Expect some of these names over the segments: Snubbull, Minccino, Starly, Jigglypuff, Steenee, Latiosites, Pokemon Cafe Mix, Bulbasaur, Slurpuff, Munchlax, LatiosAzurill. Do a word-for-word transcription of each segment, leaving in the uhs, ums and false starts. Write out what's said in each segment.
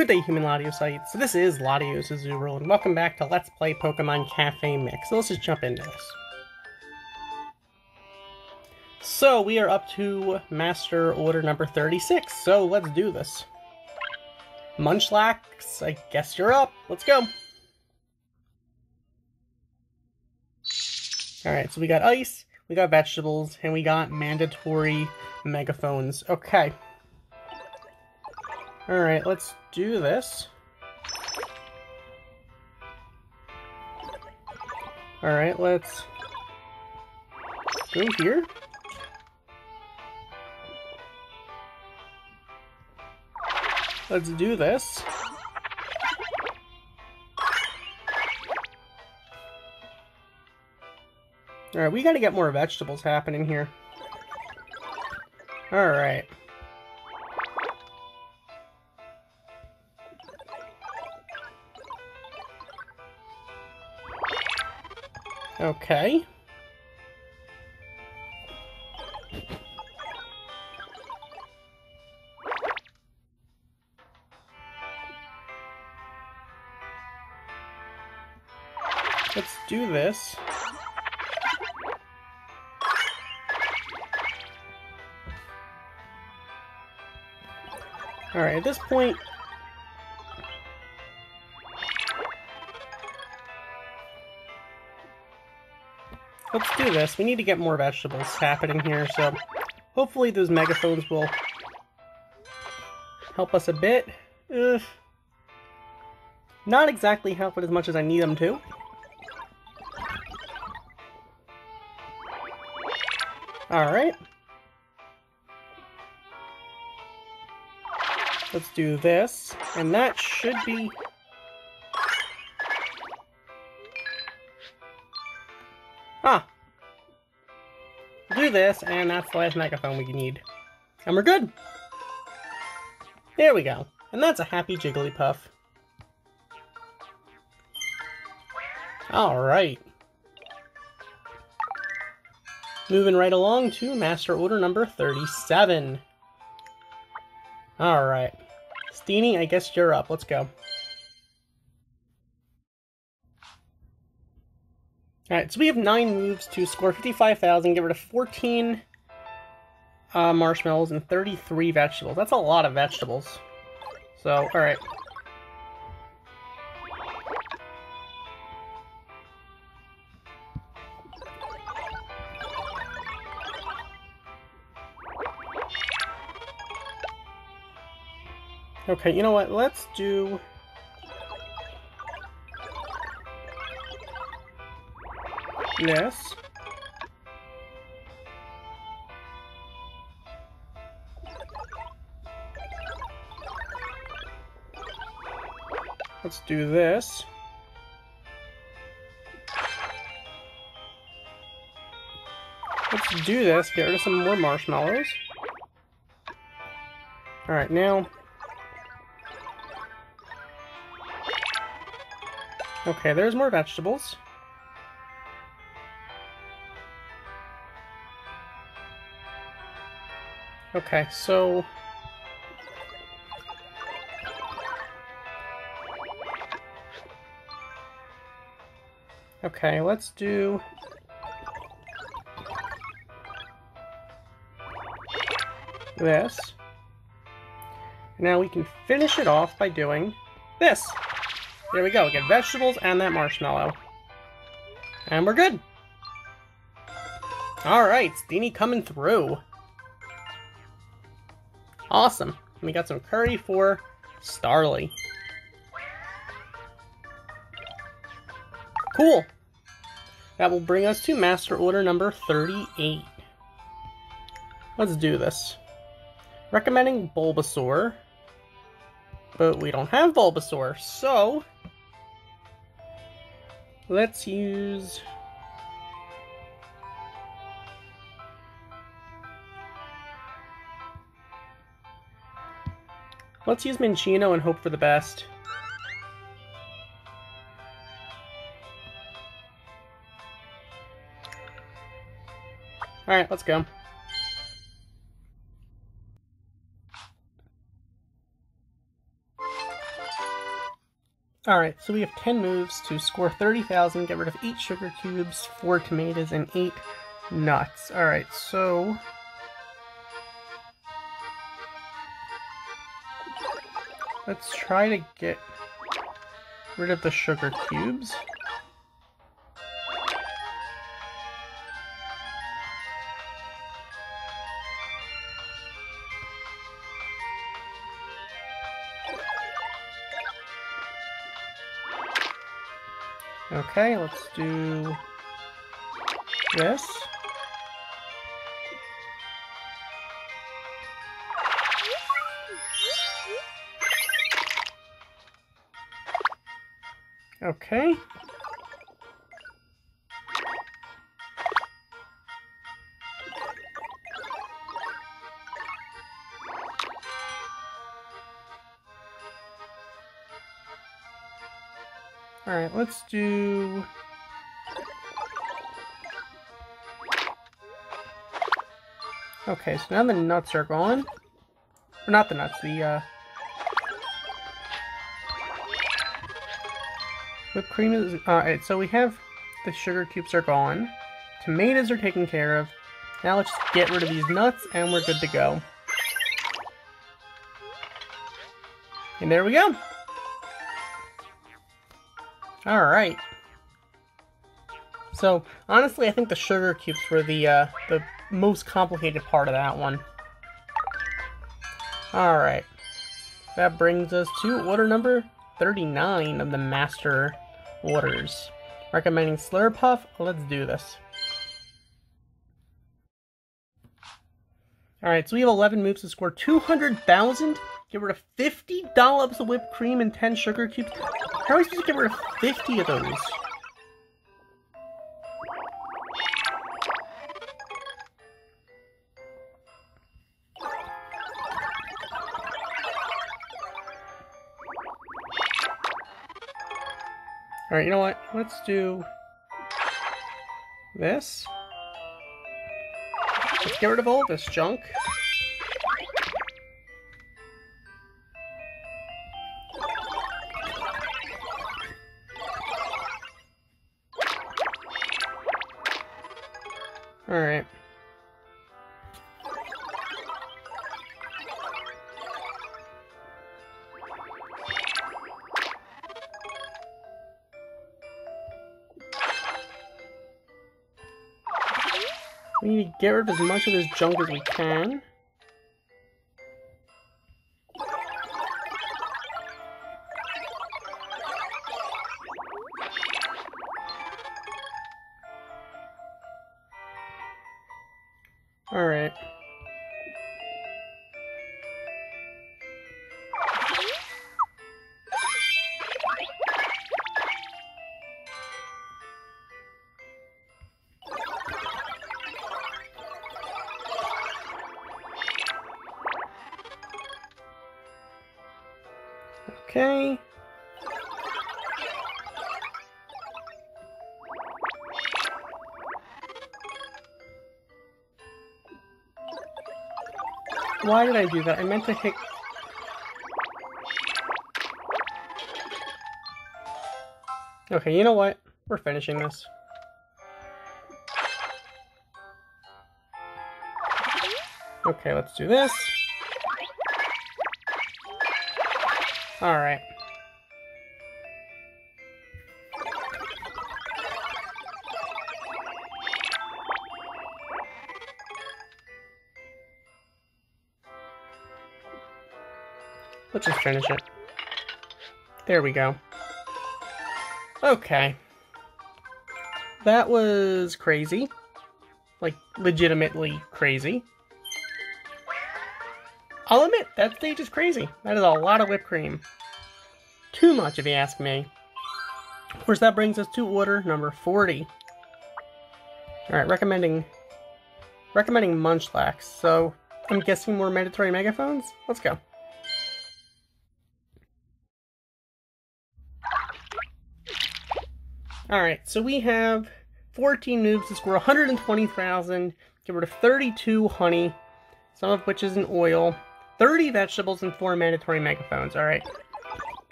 Good day, human Latiosites. This is LatiosAzurill, and welcome back to Let's Play Pokemon Cafe Mix. So let's just jump into this. So, we are up to Master Order number thirty-six, so let's do this. Munchlax, I guess you're up. Let's go. Alright, so we got ice, we got vegetables, and we got mandatory megaphones. Okay. Alright, let's do this. Alright, let's go here. Let's do this. Alright, we gotta get more vegetables happening here. Alright. Okay. Let's do this. Alright, at this point... Let's do this. We need to get more vegetables happening here, so hopefully those megaphones will help us a bit. Ugh. Not exactly help it as much as I need them to. Alright. Let's do this, and that should be... Huh. Do this, and that's the last megaphone we need. And we're good! There we go. And that's a happy Jigglypuff. Alright. Moving right along to Master Order number thirty-seven. Alright. Steenee, I guess you're up. Let's go. Alright, so we have nine moves to score fifty-five thousand, get rid of fourteen uh, marshmallows and thirty-three vegetables. That's a lot of vegetables. So, alright. Okay, you know what? Let's do... Yes. Let's do this. Let's do this. Get rid of some more marshmallows. All right, now. Okay, there's more vegetables. Okay, so... Okay, let's do... this. Now we can finish it off by doing this. There we go, we get vegetables and that marshmallow. And we're good! Alright, Steenee coming through. Awesome. And we got some curry for Starly. Cool. That will bring us to Master Order number thirty-eight. Let's do this. Recommending Bulbasaur. But we don't have Bulbasaur, so... Let's use... Let's use Minccino and hope for the best. Alright, let's go. Alright, so we have ten moves to score thirty thousand, get rid of eight sugar cubes, four tomatoes, and eight nuts. Alright, so... let's try to get rid of the sugar cubes. Okay, let's do this. Okay. Alright, let's do... okay, so now the nuts are gone. Or not the nuts, the, uh... whipped cream is... alright, so we have... the sugar cubes are gone. Tomatoes are taken care of. Now let's just get rid of these nuts, and we're good to go. And there we go! Alright. So, honestly, I think the sugar cubes were the, uh, the most complicated part of that one. Alright. That brings us to order number thirty-nine of the Master Orders. Recommending Slurpuff. Let's do this. Alright, so we have eleven moves to score two hundred thousand. Get rid of fifty dollops of whipped cream and ten sugar cubes. How are we supposed to get rid of fifty of those? Alright, you know what? Let's do this. Let's get rid of all this junk. Alright. We need to get rid of as much of this junk as we can. Alright. Okay. Why did I do that? I meant to hit... okay, you know what? We're finishing this. Okay, let's do this. Alright. Let's just finish it. There we go. Okay. That was crazy. Like, legitimately crazy. I'll admit, that stage is crazy. That is a lot of whipped cream. Too much, if you ask me. Of course, that brings us to order number forty. Alright, recommending... recommending Munchlax. So, I'm guessing more mandatory megaphones? Let's go. Alright, so we have fourteen moves to score one hundred twenty thousand, get rid of thirty-two honey, some of which is in oil, thirty vegetables, and four mandatory megaphones. Alright.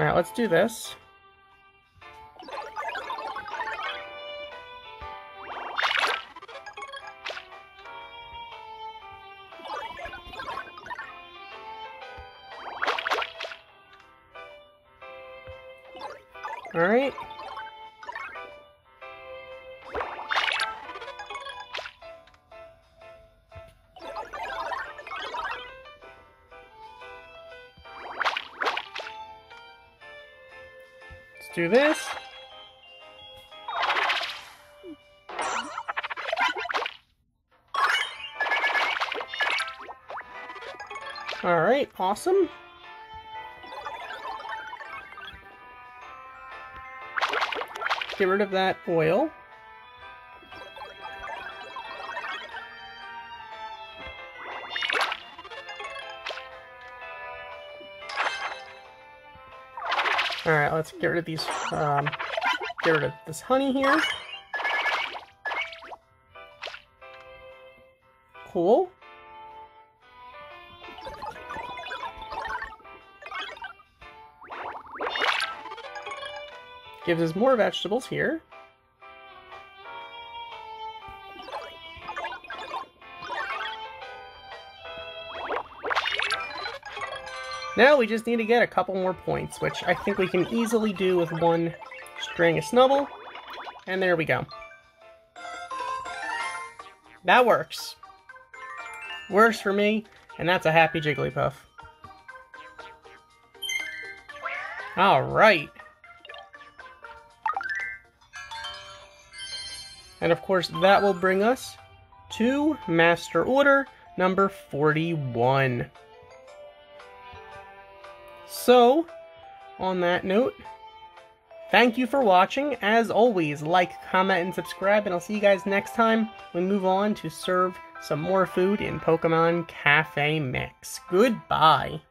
Alright, let's do this. Alright. Let's do this. Alright, awesome. Get rid of that oil. All right, let's get rid of these. Um, get rid of this honey here. Cool. Gives us more vegetables here. Now we just need to get a couple more points, which I think we can easily do with one string of Snubbull. And there we go. That works. Works for me, and that's a happy Jigglypuff. Alright. And of course, that will bring us to Master Order number forty-one. So, on that note, thank you for watching. As always, like, comment, and subscribe, and I'll see you guys next time when we move on to serve some more food in Pokemon Cafe Mix. Goodbye.